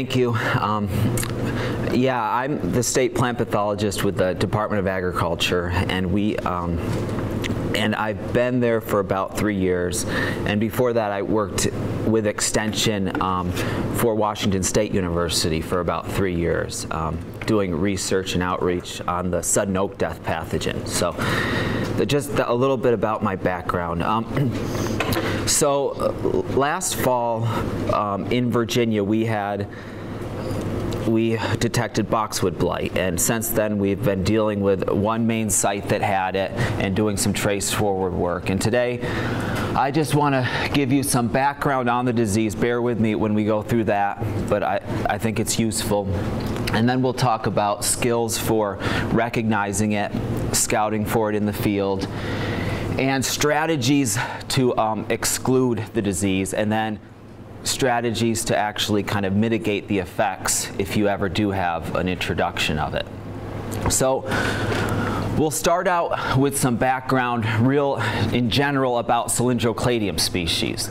Thank you. Yeah, I'm the state plant pathologist with the Department of Agriculture, and we and I've been there for about 3 years, and before that I worked with Extension for Washington State University for about 3 years, doing research and outreach on the sudden oak death pathogen. So just a little bit about my background. So last fall in Virginia we detected boxwood blight, and since then we've been dealing with one main site that had it and doing some trace forward work. And today I just want to give you some background on the disease. Bear with me when we go through that, but I think it's useful. And then we'll talk about skills for recognizing it, scouting for it in the field, and strategies to exclude the disease, and then strategies to actually kind of mitigate the effects if you ever do have an introduction of it. So we'll start out with some background real in general about Cylindrocladium species.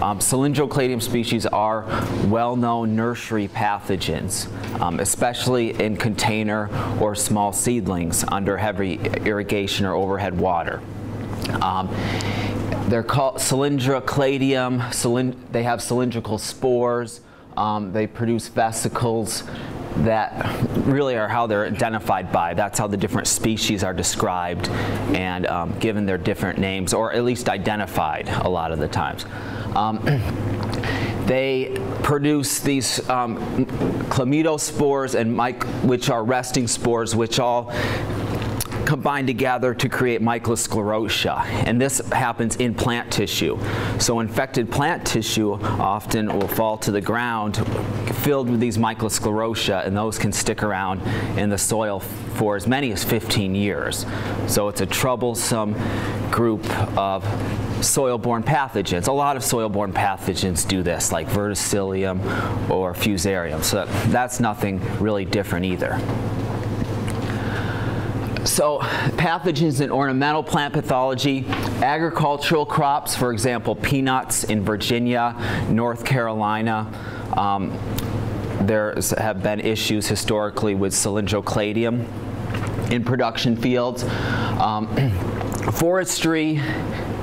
Cylindrocladium species are well-known nursery pathogens, especially in container or small seedlings under heavy irrigation or overhead water. They're called Cylindrocladium. They have cylindrical spores. They produce vesicles that really are how they're identified by. That's how the different species are described and given their different names, or at least identified a lot of the times. They produce these chlamydospores, which are resting spores, which all combine together to create mycosclerotia, and this happens in plant tissue. So infected plant tissue often will fall to the ground filled with these mycosclerotia, and those can stick around in the soil for as many as 15 years. So it's a troublesome group of soil-borne pathogens. A lot of soil-borne pathogens do this, like verticillium or fusarium, so that's nothing really different either. So pathogens in ornamental plant pathology, agricultural crops, for example, peanuts in Virginia, North Carolina. There have been issues historically with Cylindrocladium in production fields. Forestry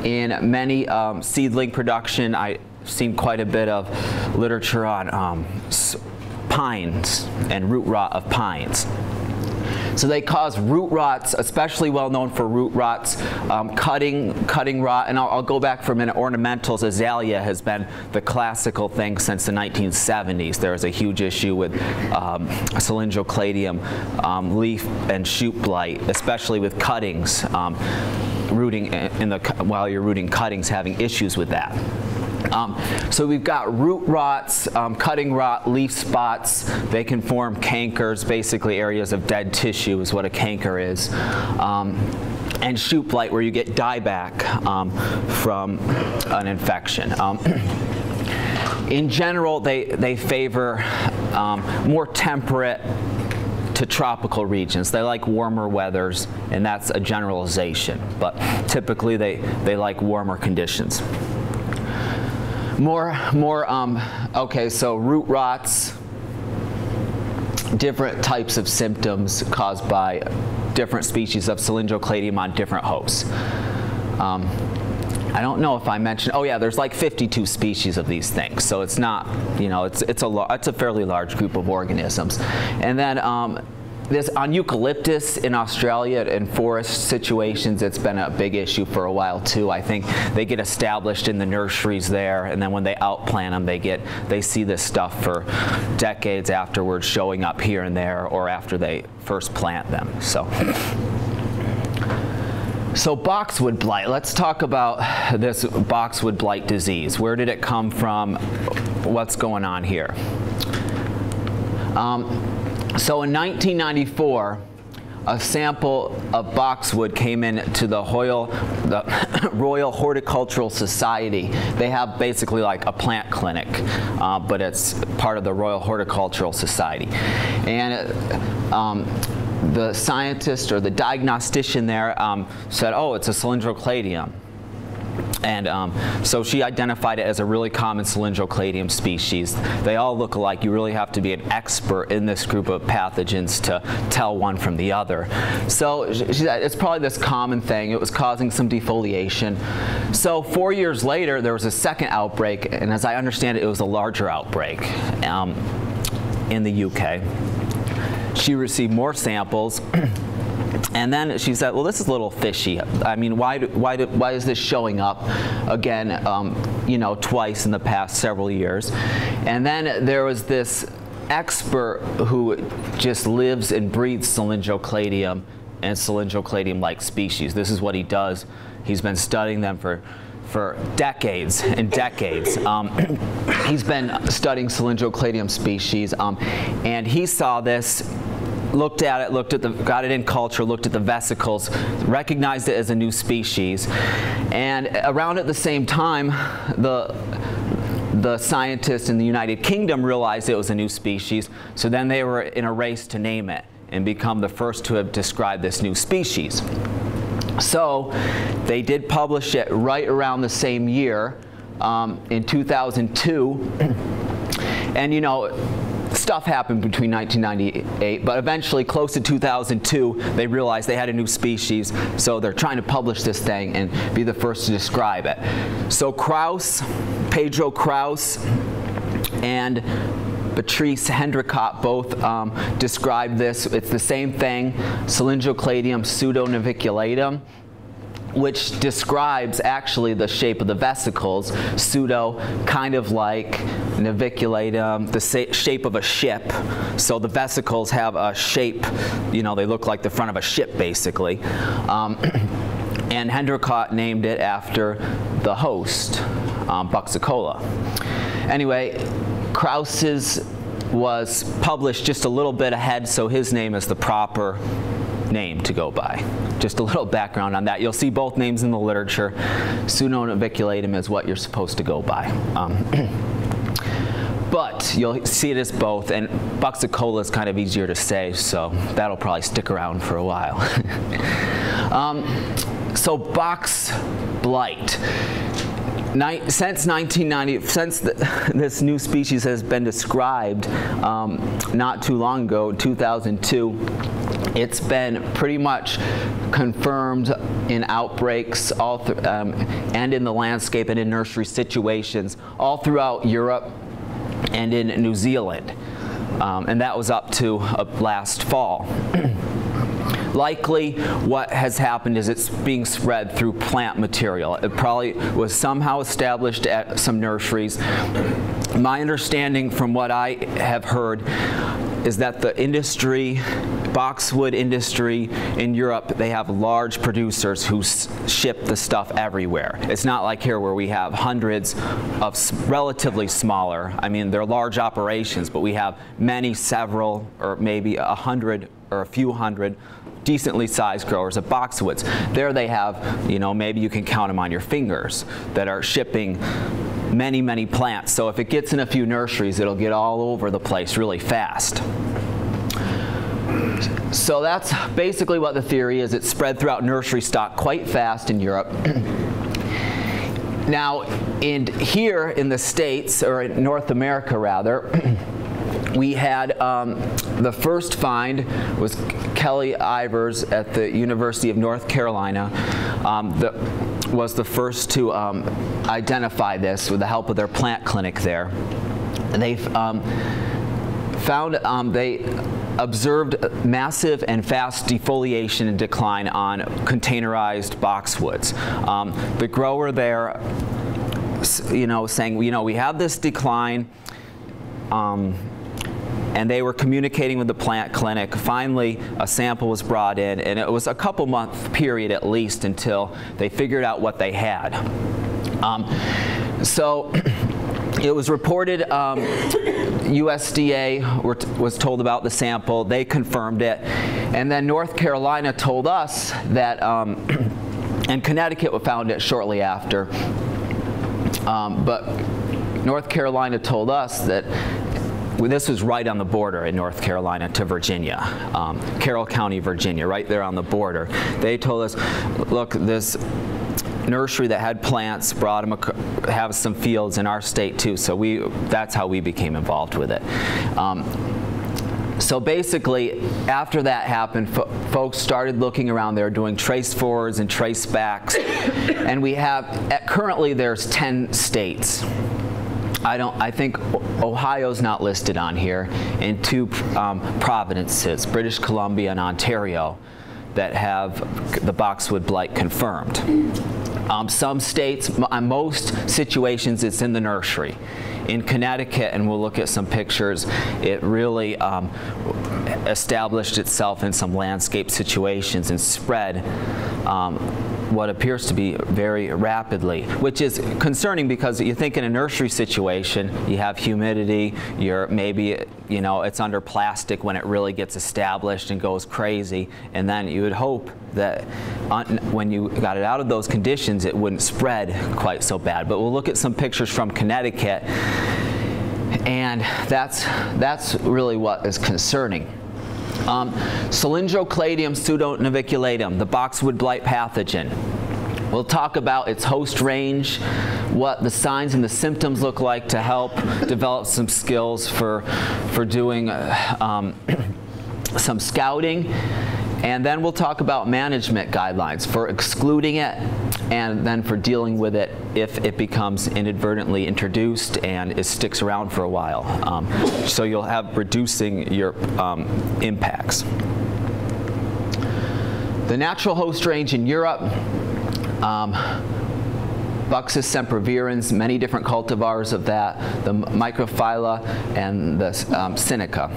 in many seedling production. I've seen quite a bit of literature on pines and root rot of pines. So they cause root rots, especially well known for root rots, cutting rot, and I'll go back for a minute. Ornamentals, azalea has been the classical thing since the 1970s. There was a huge issue with Cylindrocladium leaf and shoot blight, especially with cuttings, rooting while you're rooting cuttings, having issues with that. So we've got root rots, cutting rot, leaf spots. They can form cankers, basically areas of dead tissue is what a canker is. And shoot blight, where you get dieback from an infection. In general, they favor more temperate to tropical regions. They like warmer weathers, and that's a generalization, but typically they like warmer conditions. Okay, so root rots, different types of symptoms caused by different species of Cylindrocladium on different hosts. I don't know if I mentioned, oh yeah, there's like 52 species of these things, so it's not, you know, it's a fairly large group of organisms. And then on eucalyptus in Australia, in forest situations, it's been a big issue for a while too. I think they get established in the nurseries there, and then when they outplant them, they see this stuff for decades afterwards, showing up here and there, or after they first plant them. So boxwood blight, let's talk about this boxwood blight disease. Where did it come from? What's going on here? So in 1994, a sample of boxwood came in to the Royal Horticultural Society. They have basically like a plant clinic, but it's part of the Royal Horticultural Society. And the scientist or the diagnostician there said, oh, it's a Cylindrocladium. And so she identified it as a really common Cylindrocladium species. They all look alike. You really have to be an expert in this group of pathogens to tell one from the other. So she said it's probably this common thing. It was causing some defoliation. So 4 years later, there was a second outbreak, and as I understand it, it was a larger outbreak in the UK. She received more samples. And then she said, well, this is a little fishy. I mean, why is this showing up again, you know, twice in the past several years? And then there was this expert who just lives and breathes Cylindrocladium and Cylindrocladium-like species. This is what he does. He's been studying them for decades and decades. He's been studying Cylindrocladium species, and he saw this, looked at it, got it in culture, looked at the vesicles, recognized it as a new species. And around at the same time, the scientists in the United Kingdom realized it was a new species, so then they were in a race to name it and become the first to have described this new species. So they did publish it right around the same year, in 2002, and you know, stuff happened between 1998, but eventually, close to 2002, they realized they had a new species, so they're trying to publish this thing and be the first to describe it. So Crous, Pedro Crous, and Patrice Henricot both described this. It's the same thing, Cylindrocladium pseudonaviculatum, which describes actually the shape of the vesicles, pseudo, kind of like naviculatum, the shape of a ship. So the vesicles have a shape, you know, they look like the front of a ship basically. And Henricot named it after the host, Buxicola. Anyway, Crous's was published just a little bit ahead, so his name is the proper name to go by. Just a little background on that. You'll see both names in the literature. Pseudonaviculatum is what you're supposed to go by. But you'll see it as both, and Buxicola is kind of easier to say, so that'll probably stick around for a while. So box blight. Since 1990, since this new species has been described not too long ago, in 2002, it's been pretty much confirmed in outbreaks all and in the landscape and in nursery situations all throughout Europe and in New Zealand. And that was up to last fall. Likely what has happened is it's being spread through plant material. It probably was somehow established at some nurseries. My understanding from what I have heard is that the industry, boxwood industry in Europe, they have large producers who ship the stuff everywhere. It's not like here where we have hundreds of relatively smaller, I mean they're large operations, but we have many, several, or maybe 100 or a few hundred decently sized growers of boxwoods. There they have, you know, maybe you can count them on your fingers that are shipping many, many plants. So if it gets in a few nurseries, it'll get all over the place really fast. So that's basically what the theory is. It's spread throughout nursery stock quite fast in Europe. Now, in here in the States, or in North America rather, we had the first find was Kelly Ivers at the University of North Carolina. Was the first to identify this with the help of their plant clinic there. And they found they observed massive and fast defoliation and decline on containerized boxwoods. The grower there, you know, saying, you know, we have this decline. And they were communicating with the plant clinic. Finally, a sample was brought in, and it was a couple month period at least until they figured out what they had. So it was reported, USDA was told about the sample, they confirmed it, and then North Carolina told us that, and Connecticut found it shortly after, but North Carolina told us that this was right on the border in North Carolina to Virginia, Carroll County, Virginia, right there on the border. They told us, look, this nursery that had plants brought them have some fields in our state too, so that's how we became involved with it. So basically, after that happened, folks started looking around. They were doing trace forwards and trace backs, and we have currently there's 10 states. I think Ohio's not listed on here, and two provinces, British Columbia and Ontario, that have the boxwood blight confirmed. Some states, on most situations, it's in the nursery. In Connecticut, and we'll look at some pictures, it really established itself in some landscape situations and spread what appears to be very rapidly, which is concerning because you think in a nursery situation, you have humidity, you're maybe, you know, it's under plastic when it really gets established and goes crazy, and then you would hope that when you got it out of those conditions, it wouldn't spread quite so bad. But we'll look at some pictures from Connecticut, and that's really what is concerning. Cylindrocladium pseudonaviculatum, the boxwood blight pathogen. We'll talk about its host range, what the signs and the symptoms look like to help develop some skills for doing some scouting. And then we'll talk about management guidelines for excluding it and then for dealing with it if it becomes inadvertently introduced and it sticks around for a while. So you'll have reducing your impacts. The natural host range in Europe, Buxus sempervirens, many different cultivars of that, the microphylla and the Sinica.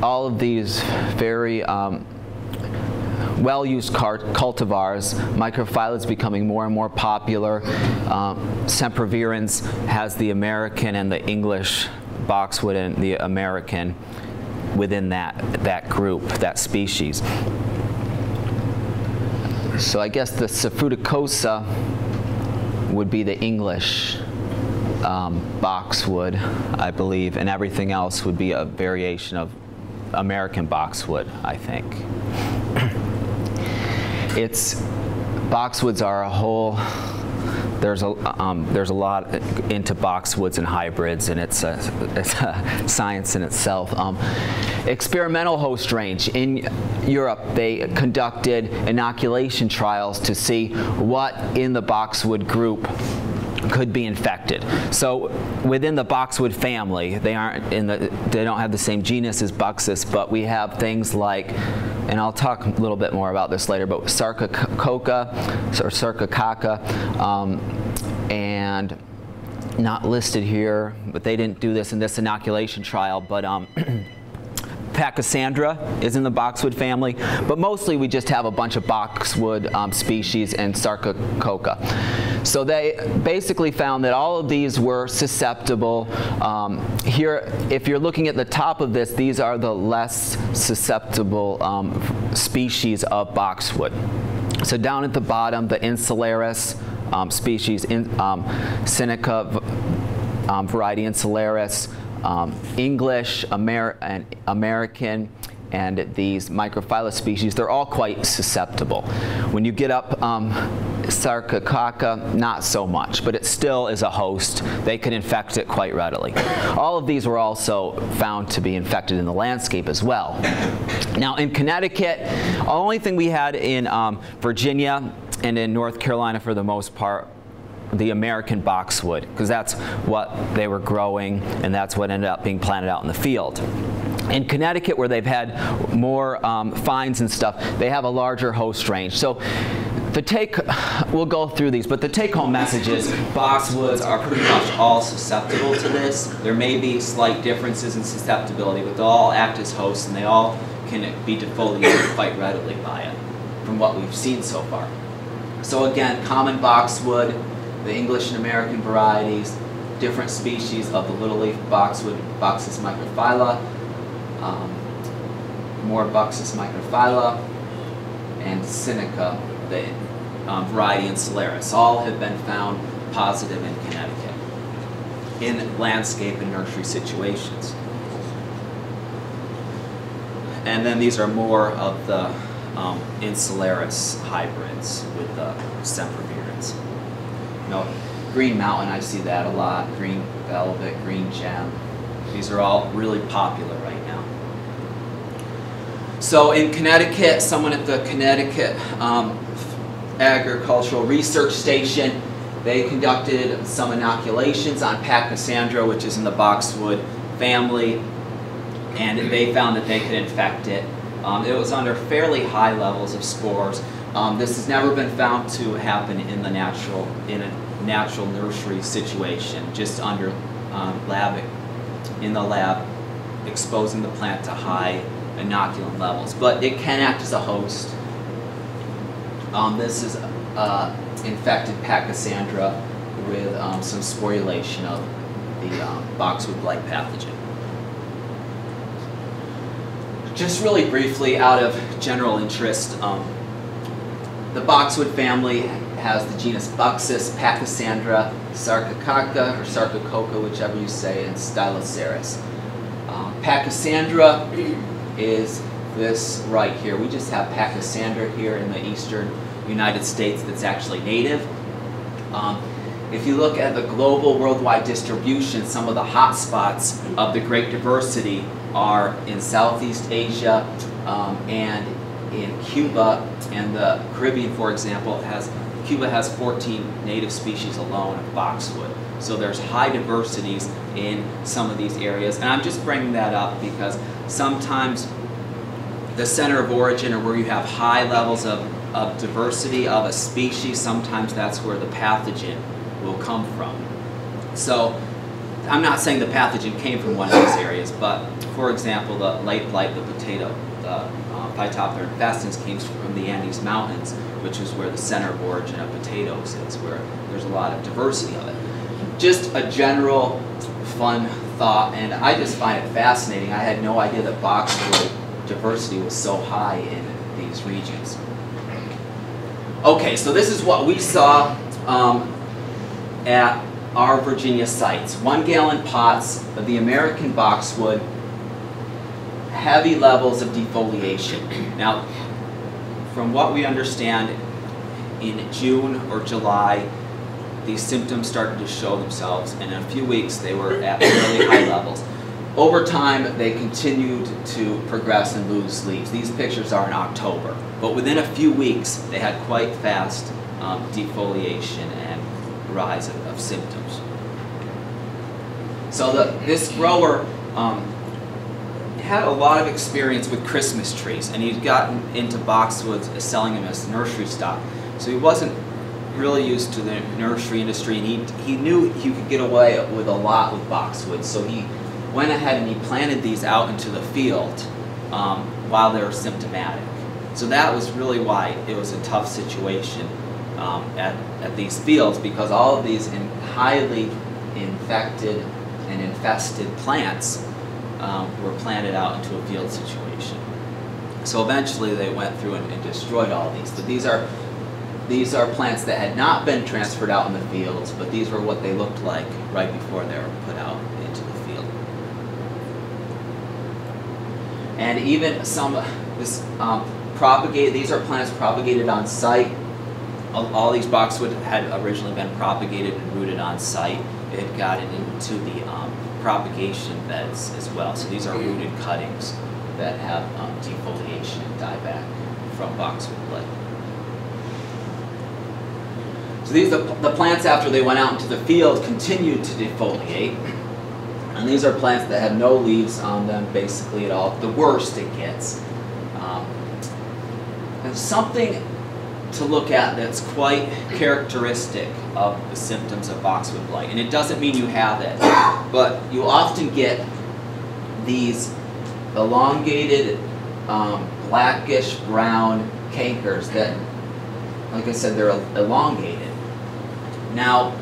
All of these very well-used cultivars. Microphylla is becoming more and more popular. Sempervirens has the American and the English boxwood and the American within that group, that species. So I guess the Saffruticosa would be the English boxwood, I believe, and everything else would be a variation of American boxwood, I think. Boxwoods are a whole, there's a lot into boxwoods and hybrids, and it's a science in itself. Experimental host range. In Europe, they conducted inoculation trials to see what in the boxwood group could be infected. So within the boxwood family, they don't have the same genus as Buxus, but we have things like, and I'll talk a little bit more about this later, but Sarcococca, or Sarcococca, and not listed here, but they didn't do this in this inoculation trial, but Pachysandra is in the boxwood family, but mostly we just have a bunch of boxwood species and Sarcococca. So they basically found that all of these were susceptible. Here, if you're looking at the top of this, these are the less susceptible species of boxwood. So down at the bottom, the Insularis species, Sinica variety Insularis, English, American, and these microphylla species, they're all quite susceptible. When you get up Sarcococca, not so much, but it still is a host. They can infect it quite readily. All of these were also found to be infected in the landscape as well. Now in Connecticut, the only thing we had in Virginia and in North Carolina for the most part, the American boxwood, because that's what they were growing and that's what ended up being planted out in the field. In Connecticut, where they've had more finds and stuff, they have a larger host range. So we'll go through these, but the take-home message is boxwoods are pretty much all susceptible to this. There may be slight differences in susceptibility, but they'll all act as hosts and they all can be defoliated quite readily by it, from what we've seen so far. So again, common boxwood, the English and American varieties, different species of the little leaf boxwood, Buxus microphylla, more Buxus microphylla, and Sinica, the variety Insularis. All have been found positive in Connecticut in landscape and nursery situations. And then these are more of the Insularis hybrids with the sempervirens. You know, Green Mountain, I see that a lot, Green Velvet, Green Gem. These are all really popular right now. So in Connecticut, someone at the Connecticut Agricultural Research Station, they conducted some inoculations on Pachysandra, which is in the boxwood family, and they found that they could infect it. It was under fairly high levels of spores. This has never been found to happen in the natural, in a natural nursery situation, just under in the lab, exposing the plant to high inoculant levels. But it can act as a host. This is infected Pachysandra with some sporulation of the boxwood blight pathogen. Just really briefly, out of general interest, the boxwood family has the genus Buxus, Pachysandra, Sarcococca, or Sarcococca, whichever you say, and Styloceris. Pachysandra is this right here. We just have Pachysandra here in the eastern United States that's actually native. If you look at the global worldwide distribution, some of the hot spots of the great diversity are in Southeast Asia and in Cuba and the Caribbean, for example. Cuba has 14 native species alone of boxwood. So there's high diversities in some of these areas. And I'm just bringing that up because sometimes the center of origin, or where you have high levels of diversity of a species, sometimes that's where the pathogen will come from. So I'm not saying the pathogen came from one of those areas, but for example, the late blight, the potato, the Phytophthora infestans came from the Andes Mountains, which is where the center of origin of potatoes is, where there's a lot of diversity of it. Just a general fun thought, and I just find it fascinating. I had no idea that boxwood diversity was so high in these regions. Okay, so this is what we saw at our Virginia sites. 1 gallon pots of the American boxwood, heavy levels of defoliation. Now, from what we understand, in June or July, these symptoms started to show themselves, and in a few weeks they were at really high levels. Over time, they continued to progress and lose leaves. These pictures are in October, but within a few weeks, they had quite fast defoliation and rise of symptoms. So this grower had a lot of experience with Christmas trees, and he'd gotten into boxwoods selling them as nursery stock. So he wasn't really used to the nursery industry, and he knew he could get away with a lot with boxwoods. So he went ahead and he planted these out into the field while they were symptomatic. So that was really why it was a tough situation at these fields, because all of these highly infected and infested plants were planted out into a field situation. So eventually they went through and destroyed all these. But these are plants that had not been transferred out in the fields, but these were what they looked like right before they were put out into the field. And even some these are plants propagated on site. All these boxwood had originally been propagated and rooted on site. It had gotten into the propagation beds as well. So these are rooted cuttings that have defoliation and dieback from boxwood blight. So these are the plants after they went out into the field continued to defoliate. And these are plants that have no leaves on them basically at all. The worst it gets. And something to look at that's quite characteristic of the symptoms of boxwood blight. And it doesn't mean you have it, but you often get these elongated, blackish brown cankers that, like I said, they're elongated. Now,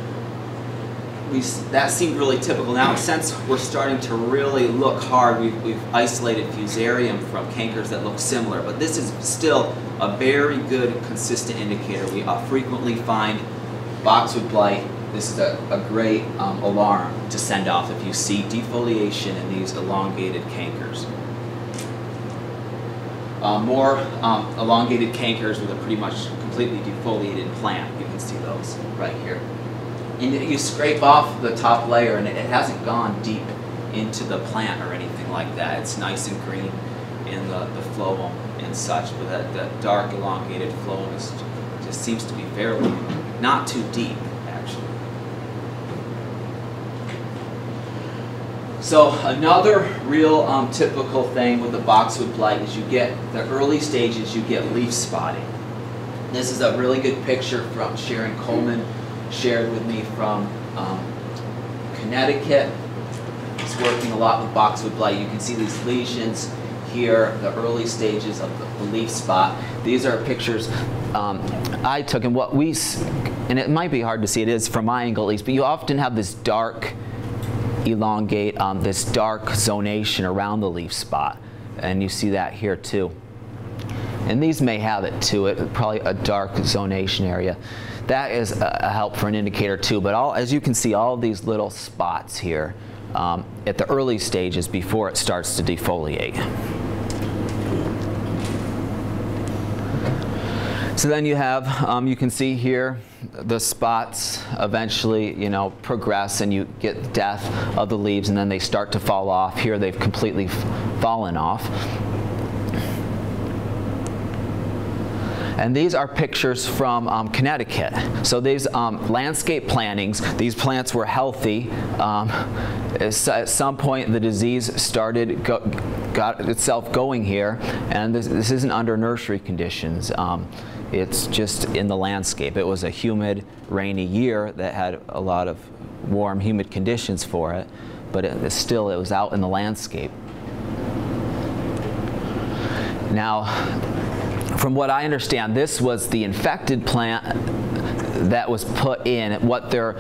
that seemed really typical. Now, since we're starting to really look hard, we've isolated Fusarium from cankers that look similar, but this is still a very good, consistent indicator. We frequently find boxwood blight. This is a great alarm to send off if you see defoliation in these elongated cankers. more elongated cankers with a pretty much completely defoliated plant. You can see those right here. And you scrape off the top layer, and it hasn't gone deep into the plant or anything like that. It's nice and green in the phloem and such, but that dark elongated phloem just seems to be fairly, not too deep, actually. So another real typical thing with the boxwood blight is you get, the early stages, you get leaf spotting. This is a really good picture from Sharon Coleman, shared with me from Connecticut. She's working a lot with boxwood blight. You can see these lesions here, the early stages of the leaf spot. These are pictures I took, and what we, and it might be hard to see, it is from my angle at least, but you often have this dark elongate, this dark zonation around the leaf spot, and you see that here too. And these may have it too, probably a dark zonation area. That is a help for an indicator too, but as you can see, all of these little spots here at the early stages before it starts to defoliate. So then you have, you can see here, the spots eventually, you know, progress and you get death of the leaves, and then they start to fall off. Here they've completely fallen off. And these are pictures from Connecticut. So these landscape plantings, these plants were healthy. At some point the disease started, got itself going here, and this isn't under nursery conditions. It's just in the landscape. It was a humid, rainy year that had a lot of warm, humid conditions for it, but still it was out in the landscape. Now, from what I understand, this was the infected plant that was put in. What they're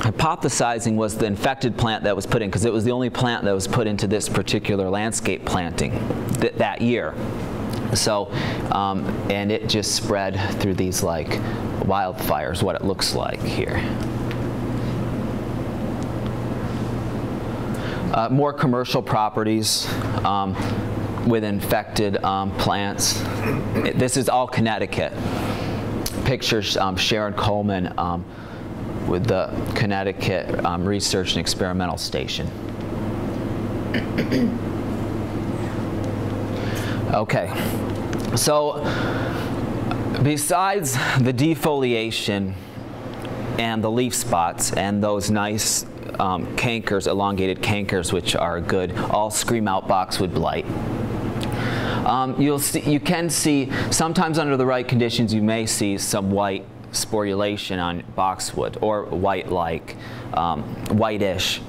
hypothesizing was the infected plant that was put in, because it was the only plant that was put into this particular landscape planting that year. So, and it just spread through these like wildfires, what it looks like here. More commercial properties with infected plants. This is all Connecticut. Pictures, Sharon Coleman with the Connecticut Research and Experimental Station. Okay, so besides the defoliation and the leaf spots and those nice cankers, elongated cankers, which are good, all scream out boxwood blight. You can see, sometimes under the right conditions, you may see some white sporulation on boxwood, or white-like, whitish.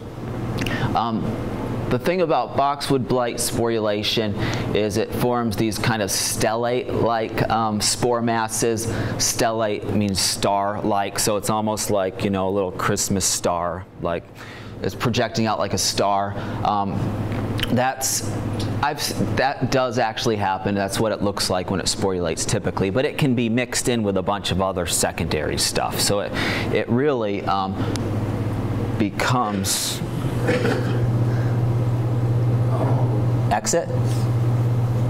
The thing about boxwood blight sporulation is it forms these kind of stellate-like spore masses. Stellate means star-like, so it's almost like, you know, a little Christmas star, like it's projecting out like a star. That does actually happen. That's what it looks like when it sporulates typically, but it can be mixed in with a bunch of other secondary stuff. So it really becomes exit?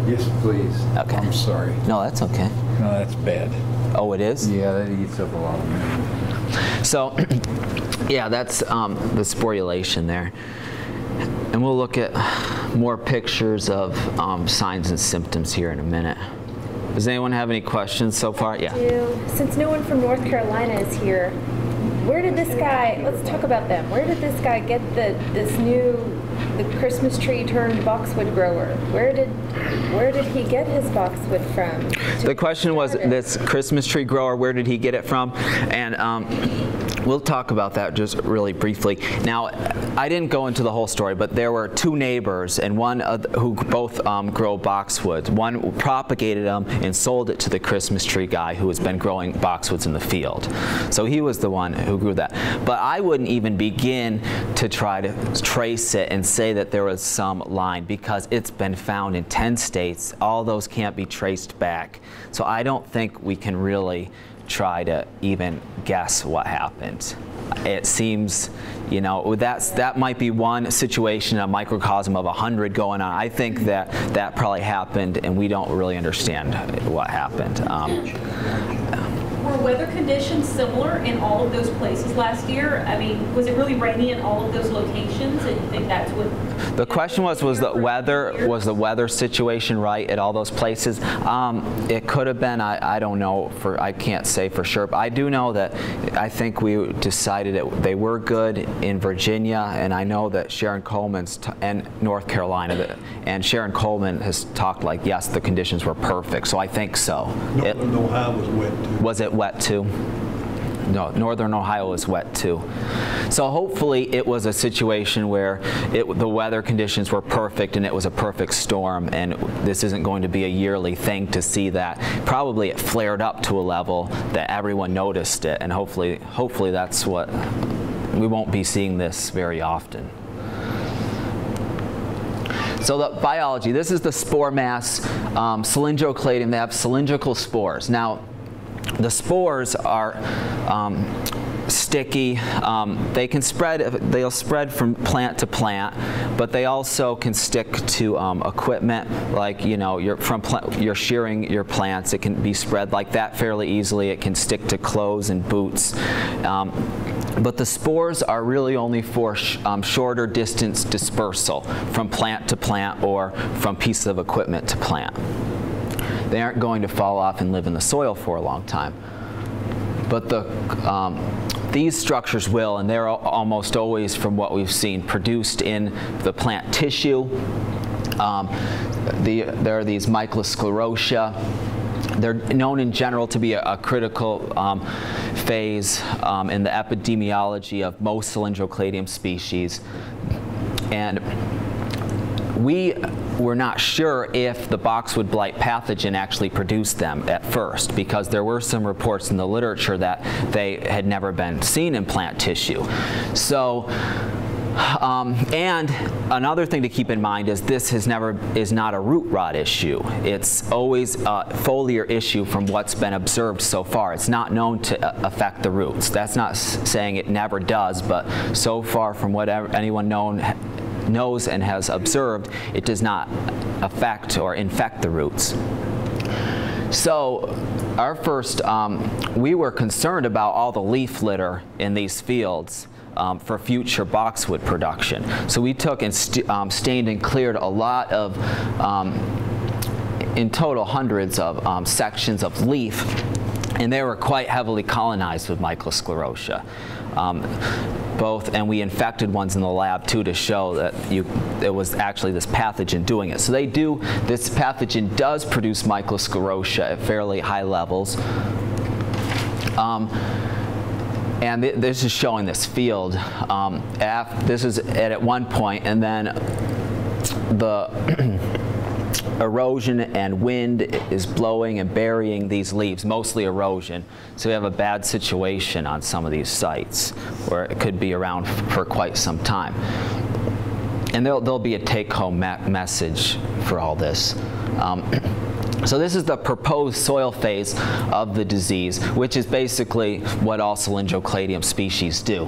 Yes, please. Okay. I'm sorry. No, that's okay. No, that's bad. Oh, it is? Yeah, that eats up a lot of meat. So, yeah, that's the sporulation there. And we'll look at more pictures of signs and symptoms here in a minute. Does anyone have any questions so far? Yeah. Since no one from North Carolina is here, where did this guy, let's talk about them, where did this guy get this new, the Christmas tree turned boxwood grower? Where did he get his boxwood from? The question was, this Christmas tree grower, where did he get it from? And we'll talk about that just really briefly. Now, I didn't go into the whole story, but there were two neighbors, and one who both grow boxwoods. One propagated them and sold it to the Christmas tree guy who has been growing boxwoods in the field. So he was the one who grew that. But I wouldn't even begin to try to trace it and say that there was some line, because it's been found in 10 states. All those can't be traced back. So I don't think we can really try to even guess what happened. It seems, you know, that might be one situation, a microcosm of 100 going on. I think that probably happened, and we don't really understand what happened. Were weather conditions similar in all of those places last year? I mean, was it really rainy in all of those locations? And you think that's what the question was the weather situation right at all those places? It could have been. I don't know. I can't say for sure. But I do know that I think we decided they were good in Virginia, and I know that Sharon Coleman's and North Carolina, and Sharon Coleman has talked like, yes, the conditions were perfect. So I think so. Northern Ohio was wet too. Was it wet too? No, Northern Ohio is wet too. So hopefully it was a situation where the weather conditions were perfect and it was a perfect storm, and this isn't going to be a yearly thing to see that. Probably it flared up to a level that everyone noticed it, and hopefully that's what we won't be seeing this very often. So the biology, this is the spore mass, Cylindrocladium. They have cylindrical spores. Now, the spores are sticky. They can spread. They'll spread from plant to plant, but they also can stick to equipment. Like, you know, you're shearing your plants. It can be spread like that fairly easily. It can stick to clothes and boots. But the spores are really only for shorter distance dispersal from plant to plant or from piece of equipment to plant. They aren't going to fall off and live in the soil for a long time. But these structures will, and they're almost always, from what we've seen, produced in the plant tissue. There are these mycosclerotia. They're known in general to be a critical phase in the epidemiology of most Cylindrocladium species. And we're not sure if the boxwood blight pathogen actually produced them at first, because there were some reports in the literature that they had never been seen in plant tissue. So, and another thing to keep in mind is this is not a root rot issue. It's always a foliar issue from what's been observed so far. It's not known to affect the roots. That's not saying it never does, but so far from what anyone knows and has observed, it does not affect or infect the roots. So our first, we were concerned about all the leaf litter in these fields for future boxwood production. So we took and stained and cleared a lot of, in total, hundreds of sections of leaf, and they were quite heavily colonized with mycosclerotia. And we infected ones in the lab too to show that it was actually this pathogen doing it. So this pathogen does produce mycosclerotia at fairly high levels. And this is showing this field. This is at one point, and then the erosion and wind is blowing and burying these leaves, mostly erosion. So we have a bad situation on some of these sites where it could be around for quite some time. And there'll be a take-home message for all this. So this is the proposed soil phase of the disease, which is basically what all Cylindrocladium species do.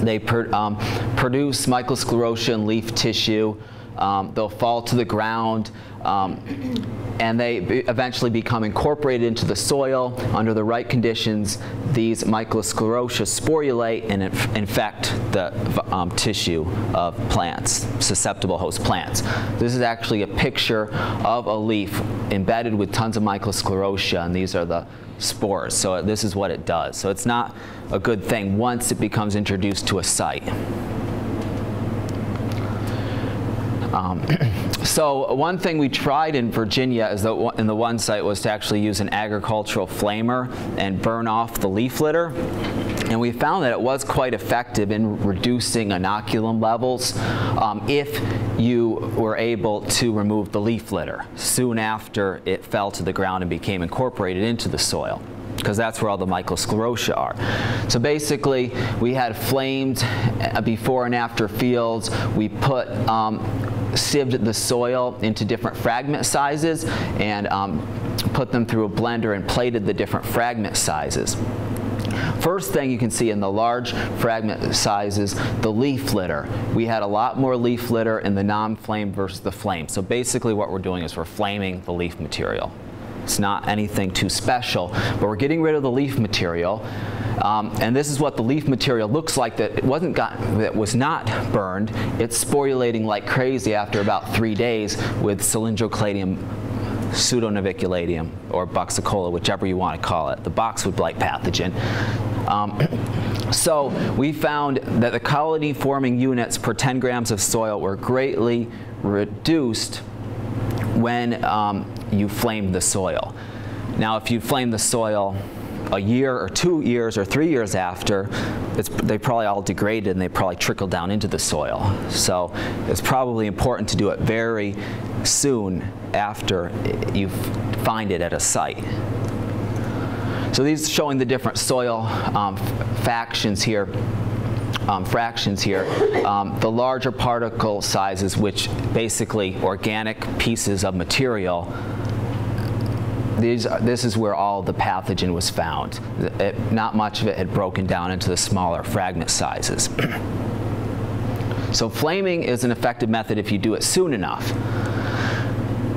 They produce mycosclerotia in leaf tissue. They'll fall to the ground, and they eventually become incorporated into the soil. Under the right conditions, these mycosclerotia sporulate and infect the tissue of plants, susceptible host plants. This is actually a picture of a leaf embedded with tons of mycosclerotia, and these are the spores. So this is what it does. So it's not a good thing once it becomes introduced to a site. So one thing we tried in Virginia is in the one site was to actually use an agricultural flamer and burn off the leaf litter. And we found that it was quite effective in reducing inoculum levels if you were able to remove the leaf litter soon after it fell to the ground and became incorporated into the soil, because that's where all the mycosclerotia are. So basically, we had flamed before and after fields. We put sieved the soil into different fragment sizes and put them through a blender and plated the different fragment sizes. First thing you can see in the large fragment sizes, the leaf litter. We had a lot more leaf litter in the non-flame versus the flame. So basically what we're doing is we're flaming the leaf material. It's not anything too special, but we're getting rid of the leaf material. And this is what the leaf material looks like that it wasn't that was not burned. It's sporulating like crazy after about 3 days with Cylindrocladium pseudonaviculatum, or Buxicola, whichever you want to call it, the boxwood blight pathogen. So we found that the colony forming units per 10 grams of soil were greatly reduced when you flamed the soil. Now if you flame the soil a year or 2 years or 3 years after, they probably all degraded and they probably trickled down into the soil. So it's probably important to do it very soon after you find it at a site. So these are showing the different soil fractions here. The larger particle sizes, which basically organic pieces of material. This is where all the pathogen was found. Not much of it had broken down into the smaller fragment sizes. So flaming is an effective method if you do it soon enough.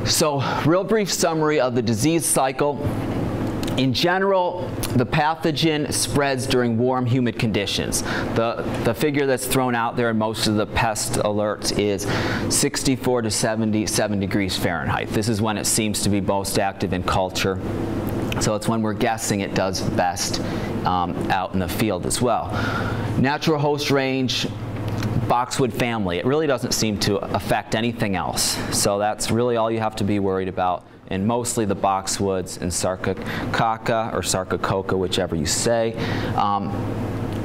So real brief summary of the disease cycle. In general, the pathogen spreads during warm, humid conditions. The figure that's thrown out there in most of the pest alerts is 64 to 77 degrees Fahrenheit. This is when it seems to be most active in culture. So it's when we're guessing it does best out in the field as well. Natural host range, boxwood family. It really doesn't seem to affect anything else. So that's really all you have to be worried about. And mostly the boxwoods and Sarcococca, or Sarcococca, whichever you say.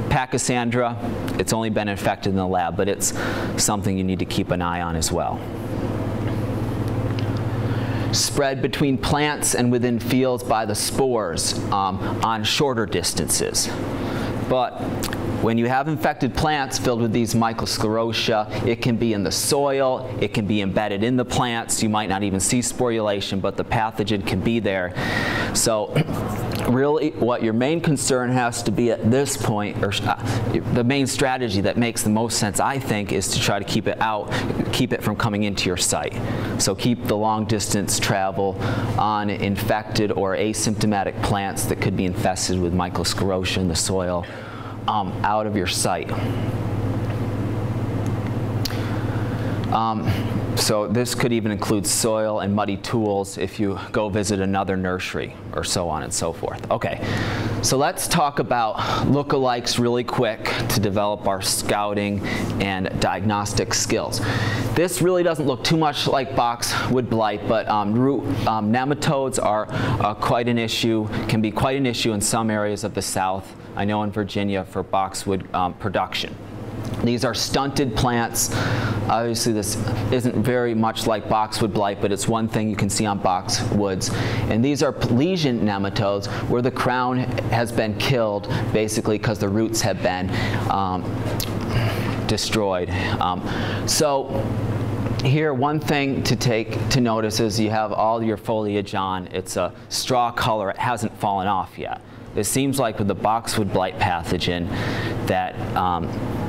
Pachysandra, it's only been infected in the lab, but it's something you need to keep an eye on as well. Spread between plants and within fields by the spores on shorter distances. But when you have infected plants filled with these mycosclerotia, it can be in the soil, it can be embedded in the plants, you might not even see sporulation, but the pathogen can be there. So really what your main concern has to be at this point, or the main strategy that makes the most sense, I think, is to try to keep it out, keep it from coming into your site. So keep the long distance travel on infected or asymptomatic plants that could be infested with mycosclerotia in the soil. Out of your site. So this could even include soil and muddy tools if you go visit another nursery or so on and so forth. Okay, so let's talk about lookalikes really quick to develop our scouting and diagnostic skills. This really doesn't look too much like boxwood blight, but root nematodes are quite an issue, can be quite an issue in some areas of the South. I know in Virginia for boxwood production. These are stunted plants. Obviously this isn't very much like boxwood blight, but it's one thing you can see on boxwoods. And these are lesion nematodes where the crown has been killed basically because the roots have been destroyed. So here one thing to notice is you have all your foliage on. It's a straw color. It hasn't fallen off yet. It seems like with the boxwood blight pathogen that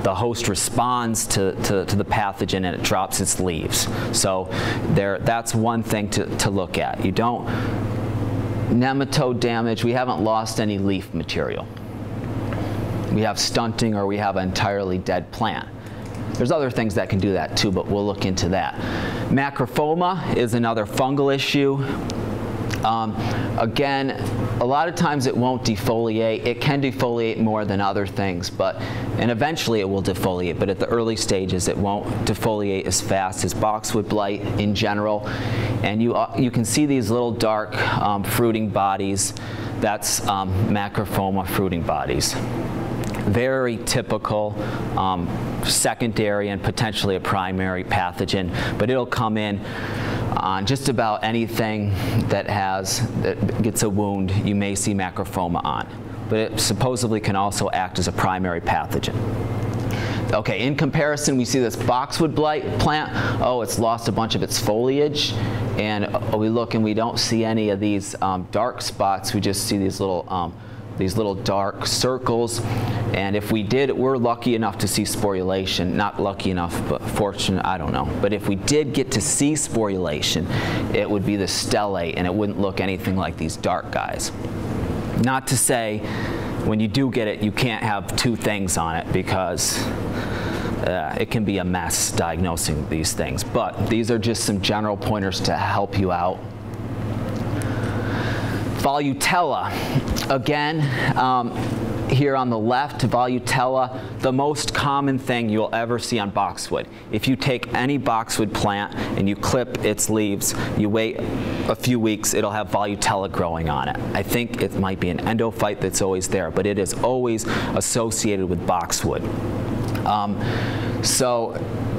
the host responds to the pathogen and it drops its leaves. So that's one thing to look at. You don't nematode damage. We haven't lost any leaf material. We have stunting or we have an entirely dead plant. There's other things that can do that too, but we'll look into that. Macrophoma is another fungal issue. Again, a lot of times it won't defoliate. It can defoliate more than other things, and eventually it will defoliate, but at the early stages it won't defoliate as fast as boxwood blight in general. And you can see these little dark fruiting bodies. That's Macrophoma fruiting bodies. Very typical secondary and potentially a primary pathogen, but it'll come in on just about anything that gets a wound. You may see Macrophoma on, but it supposedly can also act as a primary pathogen. Okay, in comparison, we see this boxwood blight plant. Oh, it's lost a bunch of its foliage. And we look and we don't see any of these dark spots. We just see these little dark circles. And if we did, we're lucky enough to see sporulation. Not lucky enough, but fortunate, I don't know. But if we did get to see sporulation, it would be the stellate, and it wouldn't look anything like these dark guys. Not to say when you do get it, you can't have two things on it, because it can be a mess diagnosing these things. But these are just some general pointers to help you out. Volutella, again, here on the left, Volutella, the most common thing you'll ever see on boxwood. If you take any boxwood plant and you clip its leaves, you wait a few weeks, it'll have Volutella growing on it. I think it might be an endophyte that's always there, but it is always associated with boxwood.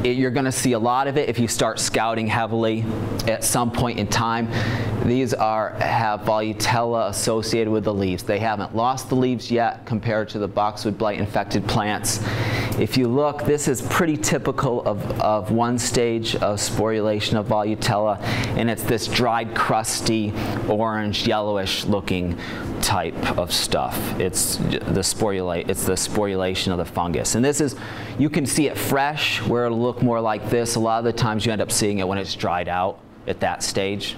You're going to see a lot of it if you start scouting heavily at some point in time. These have Volutella associated with the leaves. They haven't lost the leaves yet compared to the boxwood blight infected plants. If you look, this is pretty typical of one stage of sporulation of Volutella, and it's this dried, crusty, orange, yellowish looking type of stuff. It's the sporulation of the fungus. And this is, you can see it fresh where it'll look more like this. A lot of the times you end up seeing it when it's dried out at that stage.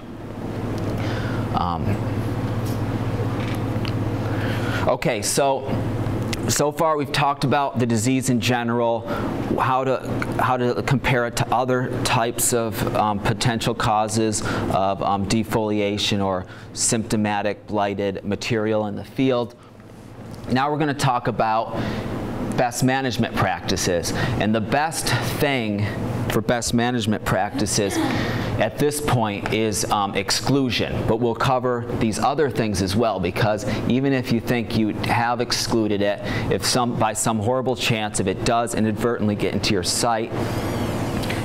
Okay, so far we've talked about the disease in general, how to compare it to other types of potential causes of defoliation or symptomatic blighted material in the field. Now we're going to talk about best management practices. And the best thing for best management practices at this point is exclusion, but we'll cover these other things as well, because even if you think you have excluded it, if by some horrible chance, if it does inadvertently get into your site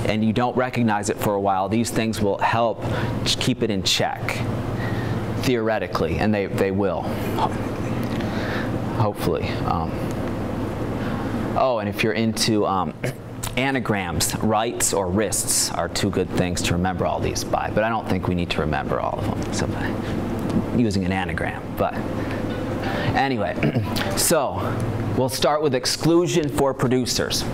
and you don't recognize it for a while, these things will help keep it in check, theoretically, and they will, hopefully. Oh, and if you're into anagrams, rights or wrists are two good things to remember all these by, but I don't think we need to remember all of them, so by using an anagram. But anyway, so we'll start with exclusion for producers.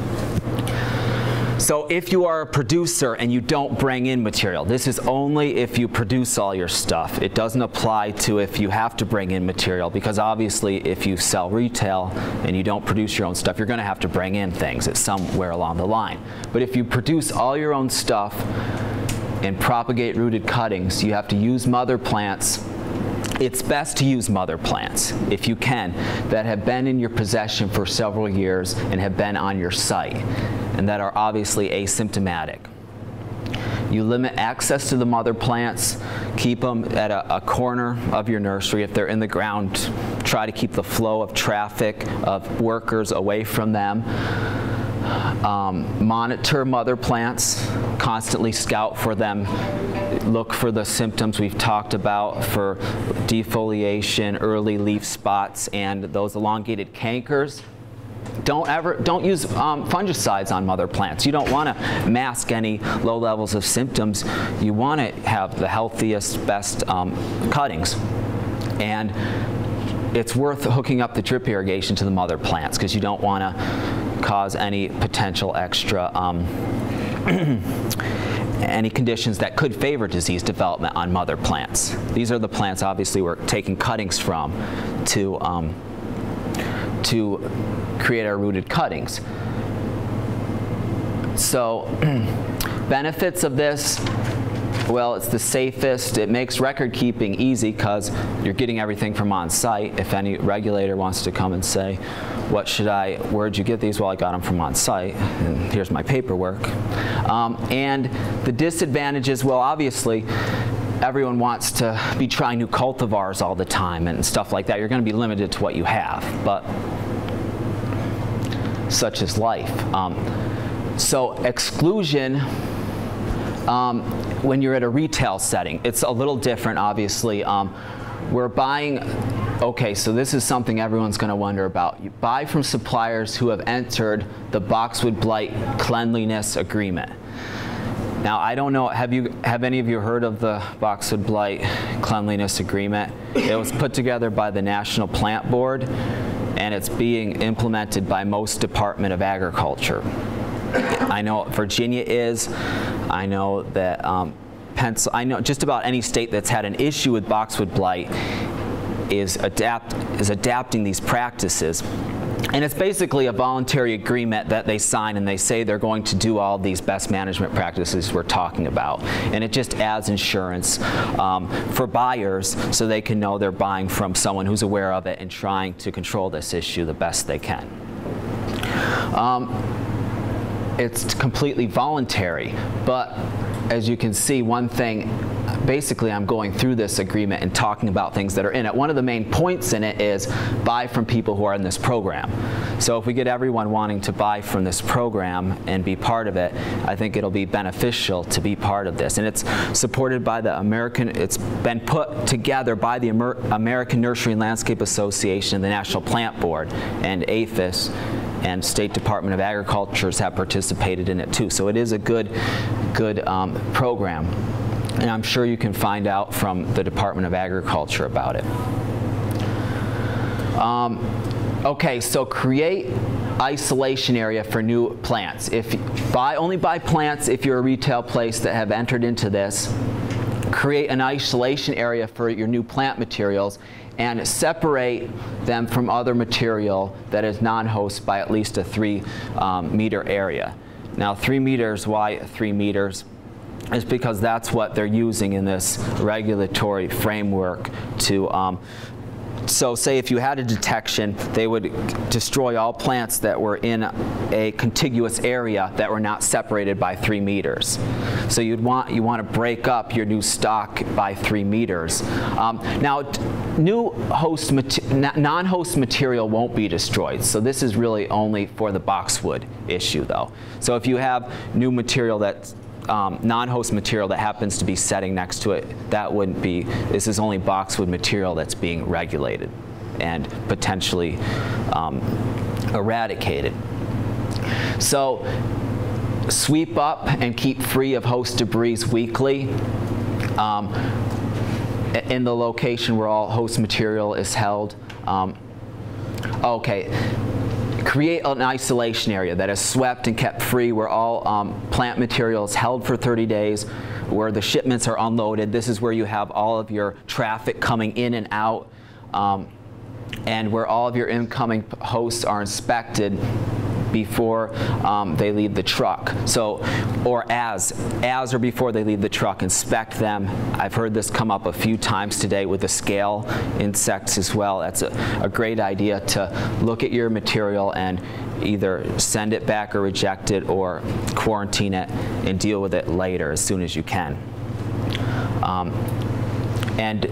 So if you are a producer and you don't bring in material, this is only if you produce all your stuff. It doesn't apply to if you have to bring in material, because obviously if you sell retail and you don't produce your own stuff, you're going to have to bring in things at somewhere along the line. But if you produce all your own stuff and propagate rooted cuttings, you have to use mother plants. It's best to use mother plants, if you can, that have been in your possession for several years and have been on your site, and that are obviously asymptomatic. You limit access to the mother plants, keep them at a corner of your nursery. If they're in the ground, try to keep the flow of traffic, of workers away from them. Monitor mother plants, constantly scout for them, look for the symptoms we've talked about for defoliation, early leaf spots, and those elongated cankers. Don't use fungicides on mother plants. You don't want to mask any low levels of symptoms. You want to have the healthiest, best cuttings. And it's worth hooking up the drip irrigation to the mother plants, because you don't want to cause any potential extra any conditions that could favor disease development on mother plants. These are the plants, obviously, we're taking cuttings from to create our rooted cuttings. So benefits of this, well, it's the safest. It makes record keeping easy, because you're getting everything from on site. If any regulator wants to come and say, where'd you get these? Well, I got them from on site, and here's my paperwork. And the disadvantages, well, obviously, everyone wants to be trying new cultivars all the time and stuff like that. You're going to be limited to what you have, but such is life. So exclusion, when you're at a retail setting, it's a little different, obviously. We're buying, okay, so this is something everyone's going to wonder about. You buy from suppliers who have entered the Boxwood Blight Cleanliness Agreement. Now, I don't know, have any of you heard of the Boxwood Blight Cleanliness Agreement? It was put together by the National Plant Board, and it's being implemented by most Department of Agriculture. I know Virginia is, I know that I know just about any state that's had an issue with boxwood blight is adapting these practices. And it's basically a voluntary agreement that they sign, and they say they're going to do all these best management practices we're talking about. And it just adds insurance for buyers so they can know they're buying from someone who's aware of it and trying to control this issue the best they can. It's completely voluntary, but as you can see, one thing, basically I'm going through this agreement and talking about things that are in it. One of the main points in it is buy from people who are in this program. So if we get everyone wanting to buy from this program and be part of it, I think it'll be beneficial to be part of this. And it's supported by the American, it's been put together by the American Nursery and Landscape Association, the National Plant Board, and APHIS, and State Department of Agriculture have participated in it too. So it is a good program. And I'm sure you can find out from the Department of Agriculture about it. Okay, so create isolation area for new plants. Only buy plants if you're a retail place that have entered into this. Create an isolation area for your new plant materials and separate them from other material that is non-host by at least a 3 meter area. Now 3 meters, why 3 meters? Is because that's what they're using in this regulatory framework to, so say if you had a detection, they would destroy all plants that were in a contiguous area that were not separated by 3 meters. So you want to break up your new stock by 3 meters. Now, new non-host material won't be destroyed. So this is really only for the boxwood issue, though. So if you have new material that's non-host material that happens to be setting next to it, that wouldn't be, this is only boxwood material that's being regulated and potentially eradicated. So sweep up and keep free of host debris weekly in the location where all host material is held. Okay. Create an isolation area that is swept and kept free where all plant materials held for 30 days, where the shipments are unloaded. This is where you have all of your traffic coming in and out, and where all of your incoming hosts are inspected before they leave the truck. So, or as or before they leave the truck, inspect them. I've heard this come up a few times today with the scale insects as well. That's a great idea to look at your material and either send it back or reject it or quarantine it and deal with it later as soon as you can. And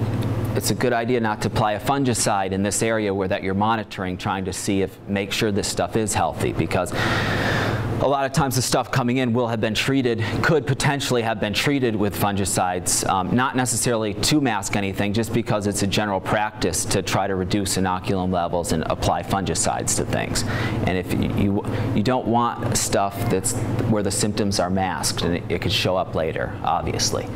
it's a good idea not to apply a fungicide in this area where that you're monitoring, trying to see if, make sure this stuff is healthy, because a lot of times the stuff coming in will have been treated, could potentially have been treated with fungicides, not necessarily to mask anything, just because it's a general practice to try to reduce inoculum levels and apply fungicides to things. And if you don't want stuff that's where the symptoms are masked, and it could show up later, obviously.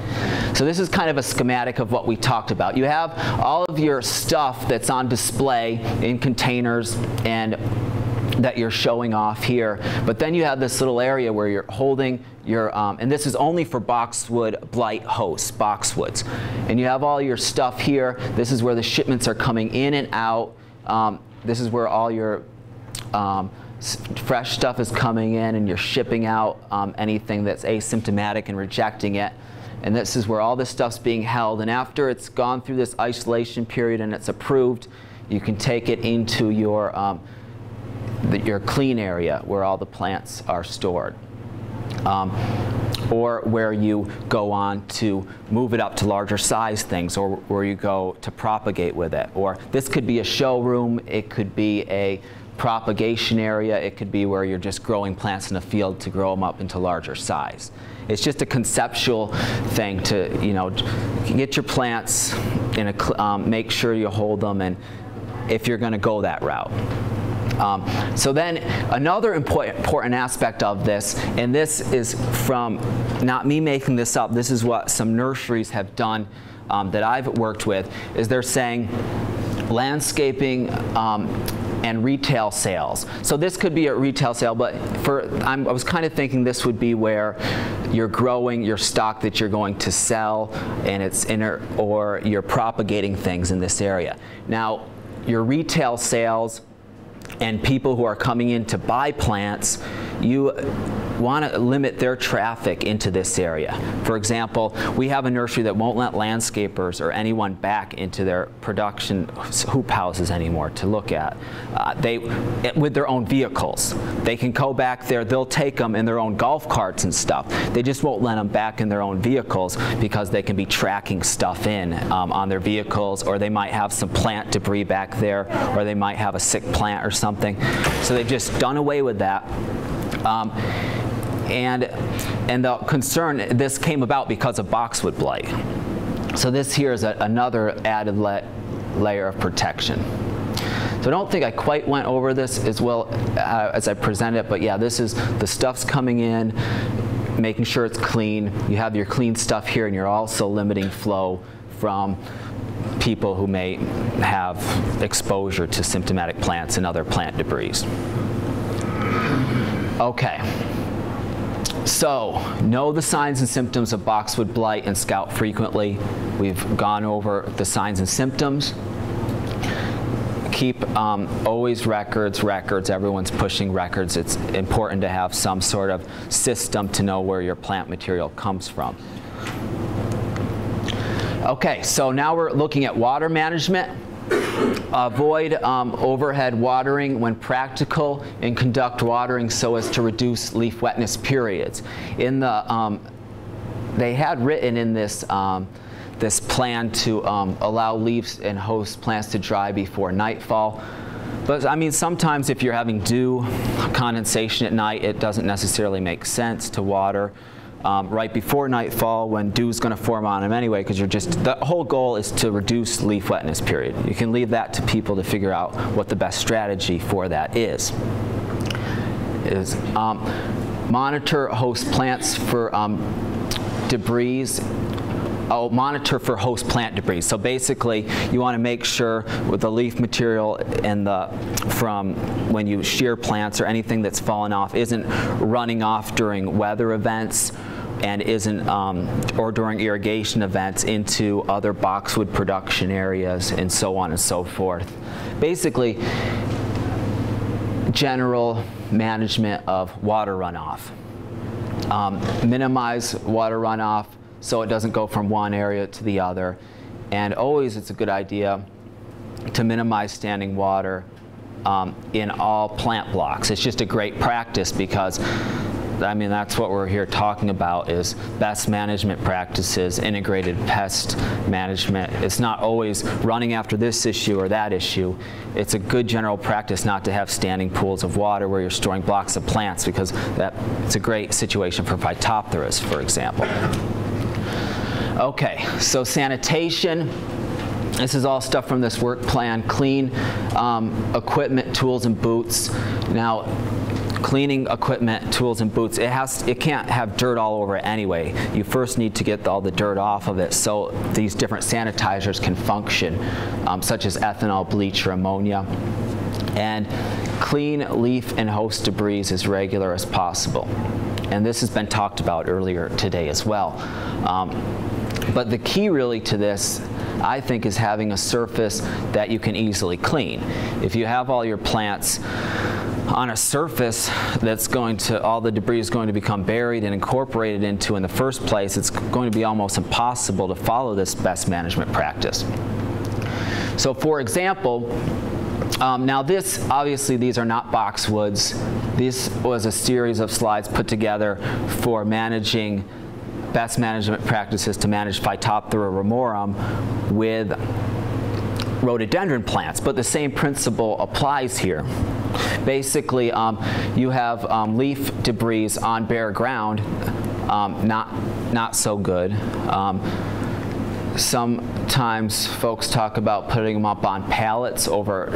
So this is kind of a schematic of what we talked about. You have all of your stuff that's on display in containers and that you're showing off here, but then you have this little area where you're holding your, and this is only for boxwood blight hosts, boxwoods, and you have all your stuff here. This is where the shipments are coming in and out. This is where all your fresh stuff is coming in, and you're shipping out anything that's asymptomatic and rejecting it. And this is where all this stuff's being held, and after it's gone through this isolation period and it's approved, you can take it into your clean area where all the plants are stored, or where you go on to move it up to larger size things, or where you go to propagate with it. Or this could be a showroom, it could be a propagation area. It could be where you're just growing plants in a field to grow them up into larger size. It's just a conceptual thing to, you know, get your plants in a, make sure you hold them, and if you're going to go that route. So then another important aspect of this, and this is from not me making this up, this is what some nurseries have done that I've worked with, is they're saying landscaping and retail sales. So this could be a retail sale, but for I was kind of thinking this would be where you're growing your stock that you're going to sell, and it's inner, or you're propagating things in this area. Now, your retail sales and people who are coming in to buy plants, you want to limit their traffic into this area. For example, we have a nursery that won't let landscapers or anyone back into their production hoop houses anymore to look at. They, with their own vehicles, they can go back there, they'll take them in their own golf carts and stuff. They just won't let them back in their own vehicles because they can be tracking stuff in on their vehicles, or they might have some plant debris back there, or they might have a sick plant or something. So they've just done away with that. And the concern, this came about because of boxwood blight. So this here is another added layer of protection. So I don't think I quite went over this as well as I presented it, but yeah, this is the stuff's coming in, making sure it's clean. You have your clean stuff here, and you're also limiting flow from people who may have exposure to symptomatic plants and other plant debris. Okay. So, know the signs and symptoms of boxwood blight and scout frequently. We've gone over the signs and symptoms. Keep always records. Everyone's pushing records. It's important to have some sort of system to know where your plant material comes from. Okay, so now we're looking at water management. Avoid overhead watering when practical, and conduct watering so as to reduce leaf wetness periods. In the, they had written in this, this plan to allow leaves and host plants to dry before nightfall. But I mean, sometimes if you're having dew condensation at night, it doesn't necessarily make sense to water right before nightfall when dew is going to form on them anyway, because you're just, the whole goal is to reduce leaf wetness period. You can leave that to people to figure out what the best strategy for that is. Monitor host plants for debris. Oh, monitor for host plant debris. So basically, you want to make sure with the leaf material and the from when you shear plants or anything that's fallen off isn't running off during weather events and isn't or during irrigation events into other boxwood production areas and so on and so forth. Basically, general management of water runoff. Minimize water runoff so it doesn't go from one area to the other. And always it's a good idea to minimize standing water in all plant blocks. It's just a great practice because, I mean, that's what we're here talking about is best management practices, integrated pest management. It's not always running after this issue or that issue. It's a good general practice not to have standing pools of water where you're storing blocks of plants because that, it's a great situation for Phytophthora, for example. Okay, so sanitation. This is all stuff from this work plan. Clean equipment, tools, and boots. Now, cleaning equipment, tools, and boots, it can't have dirt all over it anyway. You first need to get all the dirt off of it so these different sanitizers can function, such as ethanol, bleach, or ammonia. And clean leaf and host debris as regular as possible. And this has been talked about earlier today as well. But the key really to this, I think, is having a surface that you can easily clean. If you have all your plants on a surface that's going to, all the debris is going to become buried and incorporated into in the first place, it's going to be almost impossible to follow this best management practice. So for example, now this, obviously these are not boxwoods. This was a series of slides put together for managing best management practices to manage Phytophthora ramorum with rhododendron plants, but the same principle applies here. Basically, you have leaf debris on bare ground, not so good. Sometimes folks talk about putting them up on pallets over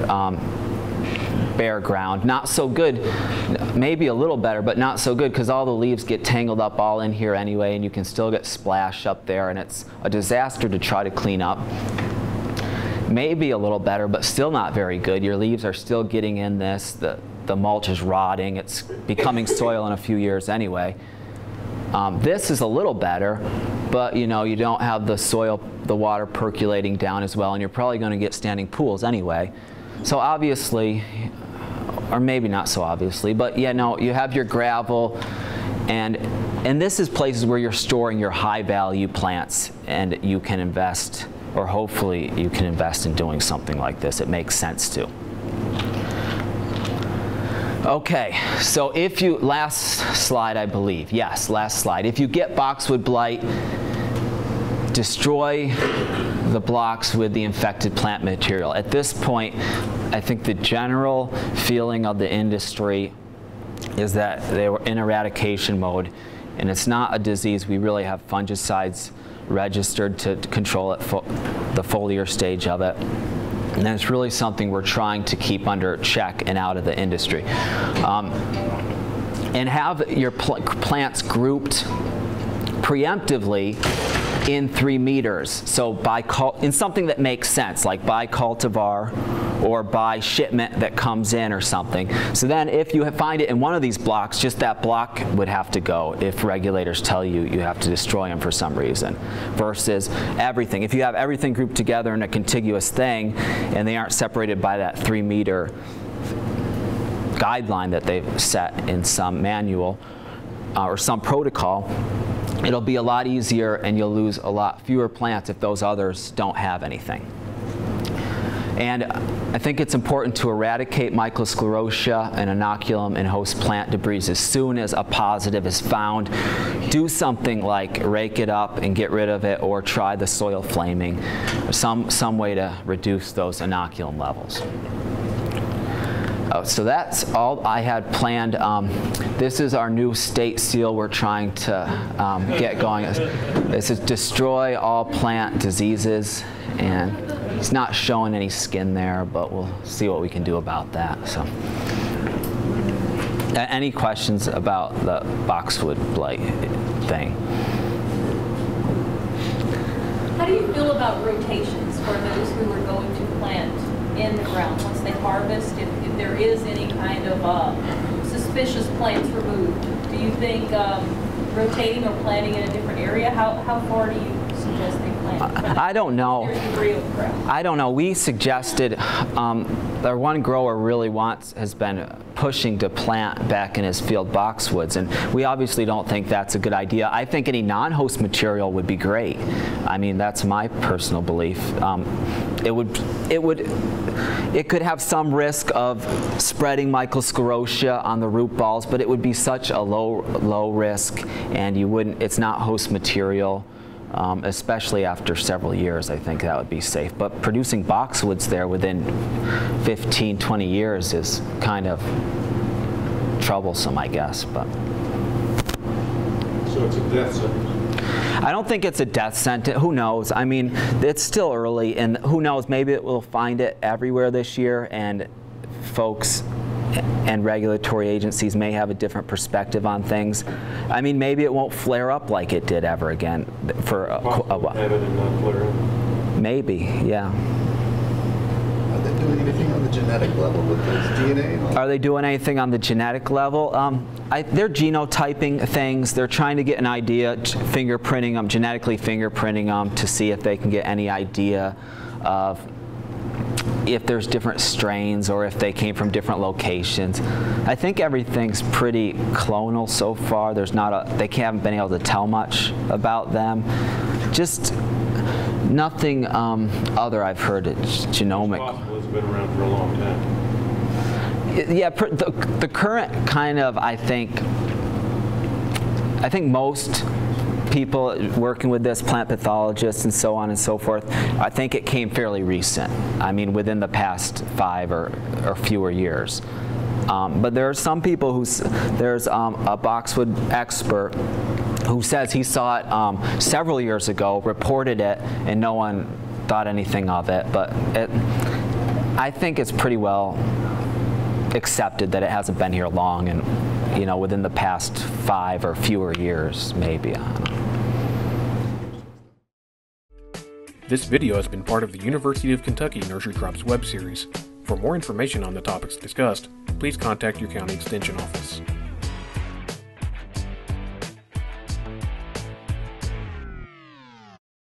bare ground. Not so good, maybe a little better, but not so good because all the leaves get tangled up all in here anyway, and you can still get splash up there, and it's a disaster to try to clean up. Maybe a little better, but still not very good. Your leaves are still getting in this. The mulch is rotting. It's becoming soil in a few years anyway. This is a little better, but you know, you don't have the soil, the water percolating down as well, and you're probably going to get standing pools anyway. So obviously, or maybe not so obviously, but yeah, no, you have your gravel, and this is places where you're storing your high-value plants, and you can invest, or hopefully you can invest in doing something like this. It makes sense to. Okay, so if you, last slide I believe, yes, last slide. If you get boxwood blight, destroy the blocks with the infected plant material. At this point, I think the general feeling of the industry is that they were in eradication mode, and it's not a disease. We really have fungicides registered to control it, the foliar stage of it. And that's really something we're trying to keep under check and out of the industry. And have your plants grouped preemptively in 3 meters, so by in something that makes sense, like by cultivar or by shipment that comes in or something. So then if you find it in one of these blocks, just that block would have to go if regulators tell you you have to destroy them for some reason, versus everything. If you have everything grouped together in a contiguous thing and they aren't separated by that 3 meter guideline that they've set in some manual or some protocol, it'll be a lot easier and you'll lose a lot fewer plants if those others don't have anything. And I think it's important to eradicate mycosclerotia and inoculum and host plant debris as soon as a positive is found. Do something like rake it up and get rid of it, or try the soil flaming, or some way to reduce those inoculum levels. So that's all I had planned. This is our new state seal we're trying to get going. This is destroy all plant diseases, and it's not showing any skin there, but we'll see what we can do about that. So, any questions about the boxwood blight thing? How do you feel about rotations for those who are going to plant in the ground once they harvest? If there is any kind of suspicious plants removed, do you think rotating or planting in a different area? How far do you suggest they plant? I don't know. I don't know. We suggested our one grower really has been pushing to plant back in his field boxwoods, and we obviously don't think that's a good idea. I think any non-host material would be great. I mean, that's my personal belief. It could have some risk of spreading mycosclerotia on the root balls, but it would be such a low risk, and you wouldn't. It's not host material, especially after several years. I think that would be safe. But producing boxwoods there within 15, 20 years is kind of troublesome, I guess. But so it's a death sentence. I don't think it's a death sentence. Who knows? I mean, it's still early, and who knows? Maybe it will find it everywhere this year, and folks and regulatory agencies may have a different perspective on things. I mean, maybe it won't flare up like it did ever again for a while. Maybe, yeah. Are they doing anything on the genetic level with those DNA? Are they doing anything on the genetic level? They're genotyping things. They're trying to get an idea, fingerprinting them, genetically fingerprinting them to see if they can get any idea of if there's different strains or if they came from different locations. I think everything's pretty clonal so far. There's not a, they haven't been able to tell much about them. Just nothing other I've heard. It's genomic. It's been around for a long time. Yeah, the current kind of, I think most people working with this, plant pathologists and so on and so forth, I think it came fairly recent. I mean, within the past 5 or fewer years. But there are some people who, there's a Boxwood expert who says he saw it several years ago, reported it, and no one thought anything of it. But it, I think it's pretty well accepted that it hasn't been here long, and you know, within the past 5 or fewer years, maybe. I don't know. This video has been part of the University of Kentucky Nursery Crops web series. For more information on the topics discussed, please contact your county extension office.